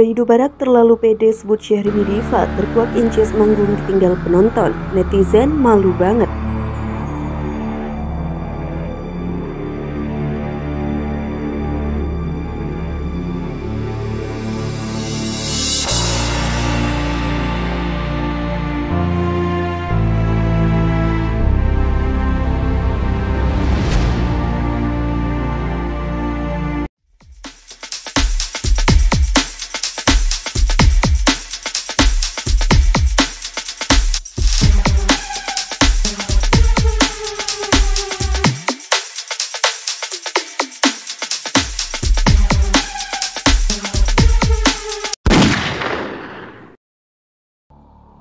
Reino Barack terlalu pede sebut Syahrini diva, terkuak inces manggung ditinggal penonton. Netizen malu banget.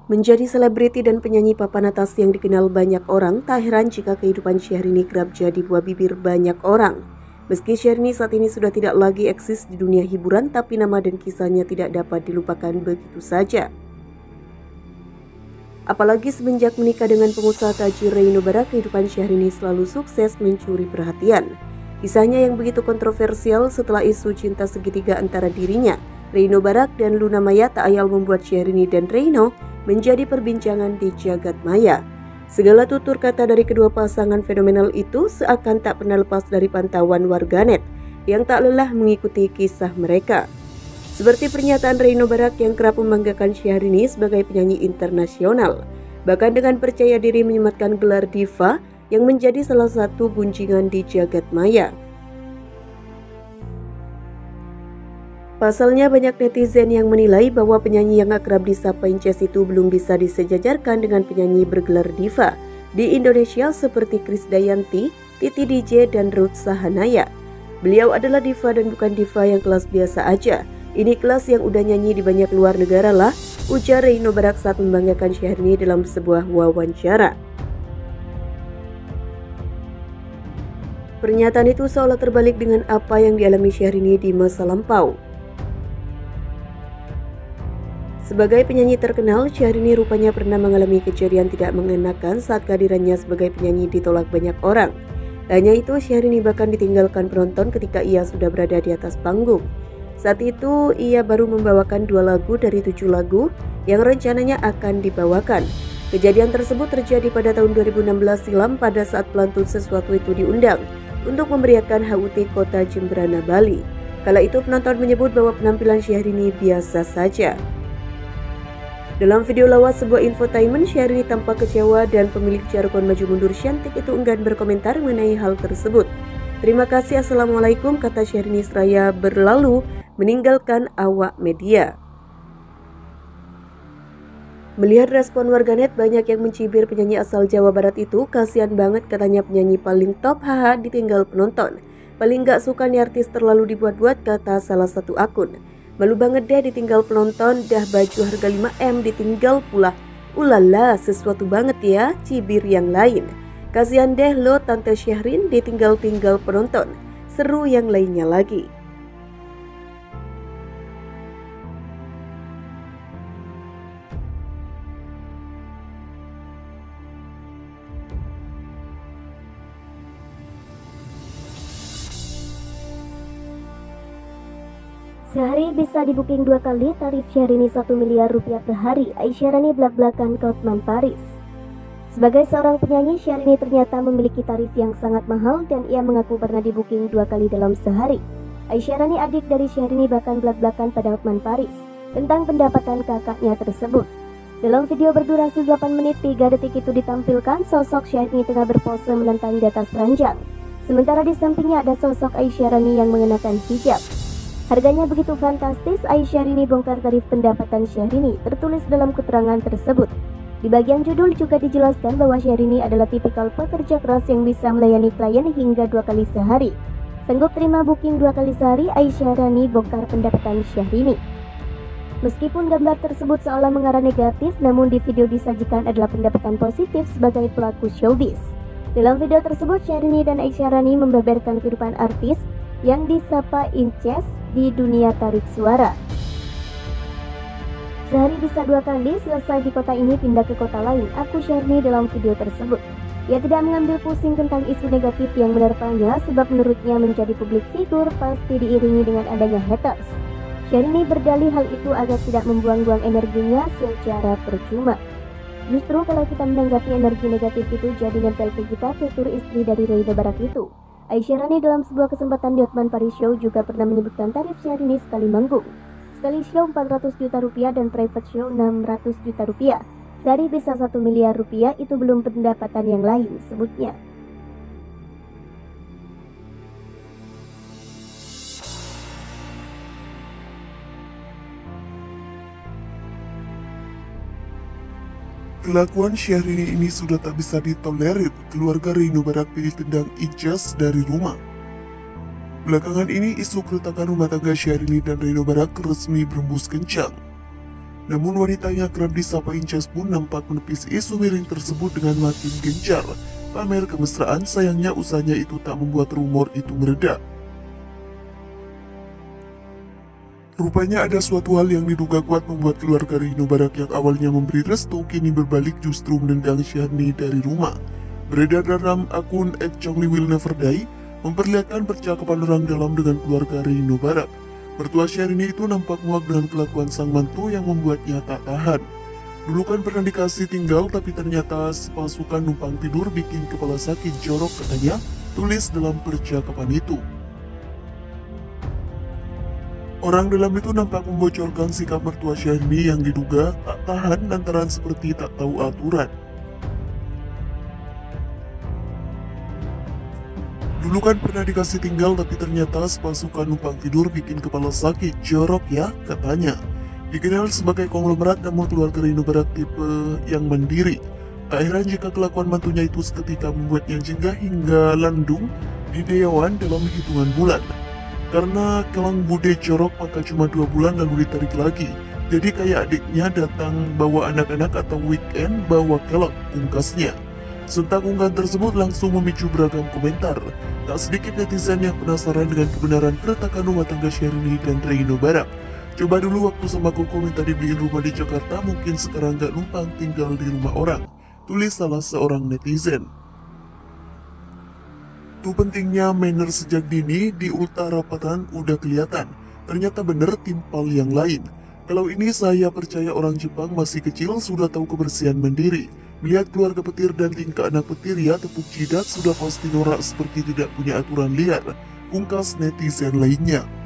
Menjadi selebriti dan penyanyi papan atas yang dikenal banyak orang, tak heran jika kehidupan Syahrini kerap jadi buah bibir banyak orang. Meski Syahrini saat ini sudah tidak lagi eksis di dunia hiburan, tapi nama dan kisahnya tidak dapat dilupakan begitu saja. Apalagi semenjak menikah dengan pengusaha tajir Reino Barack, kehidupan Syahrini selalu sukses mencuri perhatian. Kisahnya yang begitu kontroversial setelah isu cinta segitiga antara dirinya, Reino Barack dan Luna Maya, tak ayal membuat Syahrini dan Reino menjadi perbincangan di jagat maya. Segala tutur kata dari kedua pasangan fenomenal itu seakan tak pernah lepas dari pantauan warganet yang tak lelah mengikuti kisah mereka. Seperti pernyataan Reino Barack yang kerap membanggakan Syahrini sebagai penyanyi internasional, bahkan dengan percaya diri menyematkan gelar diva yang menjadi salah satu gunjingan di jagat maya. Pasalnya banyak netizen yang menilai bahwa penyanyi yang akrab disapa inces itu belum bisa disejajarkan dengan penyanyi bergelar diva di Indonesia seperti Krisdayanti, Titi DJ, dan Ruth Sahanaya. Beliau adalah diva dan bukan diva yang kelas biasa aja. Ini kelas yang udah nyanyi di banyak luar negara lah, ujar Reino Barack saat membanggakan Syahrini dalam sebuah wawancara. Pernyataan itu seolah terbalik dengan apa yang dialami Syahrini di masa lampau. Sebagai penyanyi terkenal, Syahrini rupanya pernah mengalami kejadian tidak mengenakan saat kehadirannya sebagai penyanyi ditolak banyak orang. Hanya itu, Syahrini bahkan ditinggalkan penonton ketika ia sudah berada di atas panggung. Saat itu, ia baru membawakan 2 lagu dari 7 lagu yang rencananya akan dibawakan. Kejadian tersebut terjadi pada tahun 2016 silam pada saat pelantun sesuatu itu diundang untuk memberiakan HUT Kota Jembrana, Bali. Kala itu penonton menyebut bahwa penampilan Syahrini biasa saja. Dalam video lawas sebuah infotainment, Syahrini tampak kecewa dan pemilik jargon maju mundur cantik itu enggan berkomentar mengenai hal tersebut. "Terima kasih, assalamualaikum," kata Syahrini seraya berlalu meninggalkan awak media. Melihat respon warganet, banyak yang mencibir penyanyi asal Jawa Barat itu. "Kasihan banget," katanya, "penyanyi paling top, haha, ditinggal penonton. Paling gak suka nih artis terlalu dibuat-buat," kata salah satu akun. "Malu banget deh ditinggal penonton, dah baju harga 5M ditinggal pula. Ulala, sesuatu banget ya," cibir yang lain. "Kasihan deh lo Tante Syahrin ditinggal-tinggal penonton," seru yang lainnya lagi. Sehari bisa dibuking 2 kali, tarif Syahrini 1 miliar rupiah per hari. Aisyah Rani belak-belakan Hotman Paris. Sebagai seorang penyanyi, Syahrini ternyata memiliki tarif yang sangat mahal dan ia mengaku pernah dibuking 2 kali dalam sehari. Aisyah Rani, adik dari Syahrini, bahkan belak-belakan pada Hotman Paris tentang pendapatan kakaknya tersebut. Dalam video berdurasi 8 menit 3 detik itu ditampilkan sosok Syahrini tengah berpose menentang di atas ranjang. Sementara di sampingnya ada sosok Aisyah Rani yang mengenakan hijab. Harganya begitu fantastis, Aisyah Rani bongkar tarif pendapatan Syahrini tertulis dalam keterangan tersebut. Di bagian judul juga dijelaskan bahwa Syahrini adalah tipikal pekerja keras yang bisa melayani klien hingga 2 kali sehari. Sanggup terima booking 2 kali sehari, Aisyah Rani bongkar pendapatan Syahrini. Meskipun gambar tersebut seolah mengarah negatif, namun di video disajikan adalah pendapatan positif sebagai pelaku showbiz. Dalam video tersebut, Syahrini dan Aisyah Rani membeberkan kehidupan artis yang disapa inces di dunia tarik suara. "Sehari bisa 2 kali, selesai di kota ini pindah ke kota lain," aku Syahrini dalam video tersebut. Ia tidak mengambil pusing tentang isu negatif yang menerpanya, sebab menurutnya menjadi publik figur pasti diiringi dengan adanya haters. Syahrini berdalih hal itu agar tidak membuang-buang energinya secara percuma. Justru kalau kita menanggapi energi negatif itu jadi nempel ke kita, tutur istri dari Reino Barack itu. Aisyah Rani dalam sebuah kesempatan di Hotman Paris Show juga pernah menyebutkan tarif Syahrini sekali manggung. Sekali show 400 juta rupiah dan private show 600 juta rupiah. Sehari bisa 1 miliar rupiah, itu belum pendapatan yang lain, sebutnya. Kelakuan Syahrini ini sudah tak bisa ditolerir. Keluarga Reino Barack ditendang ijaz dari rumah. Belakangan ini isu keretakan rumah tangga Syahrini dan Reino Barack resmi berembus kencang. Namun wanita yang kerap disapa ijaz pun nampak menepis isu miring tersebut dengan makin gencar pamer kemesraan. Sayangnya usahanya itu tak membuat rumor itu mereda. Rupanya ada suatu hal yang diduga kuat membuat keluarga Reino Barack yang awalnya memberi restu kini berbalik justru menendang Syahrini dari rumah. Beredar dalam akun @chongliwillneverday memperlihatkan percakapan orang dalam dengan keluarga Reino Barack. Mertua Syahrini itu nampak muak dengan kelakuan sang mantu yang membuatnya tak tahan. Dulu kan pernah dikasih tinggal tapi ternyata sepasukan numpang tidur bikin kepala sakit jorok, katanya tulis dalam percakapan itu. Orang dalam itu nampak membocorkan sikap mertua Syahrini yang diduga tak tahan lantaran seperti tak tahu aturan. Dulu kan pernah dikasih tinggal tapi ternyata sepasukan numpang tidur bikin kepala sakit jorok ya, katanya. Dikenal sebagai konglomerat namun keluarga Reino Barack tipe yang mandiri. Tak heran jika kelakuan mantunya itu seketika membuatnya jengah hingga landung di dewan dalam hitungan bulan. Karena kelang bude jorok maka cuma 2 bulan lalu ditarik lagi. Jadi kayak adiknya datang bawa anak-anak atau weekend bawa kelak, pungkasnya. Sontak unggahan tersebut langsung memicu beragam komentar. Tak sedikit netizen yang penasaran dengan kebenaran keretakan rumah tangga Syahrini dan Reino Barack. Coba dulu waktu sama koko minta dibeliin rumah di Jakarta, mungkin sekarang gak numpang tinggal di rumah orang, tulis salah seorang netizen. Itu pentingnya manner sejak dini, di utara patahan udah kelihatan. Ternyata bener timpal yang lain. Kalau ini saya percaya orang Jepang masih kecil sudah tahu kebersihan mandiri. Melihat keluarga petir dan tingkah anak petir ya, tepuk jidat sudah pasti norak seperti tidak punya aturan liar, pungkas netizen lainnya.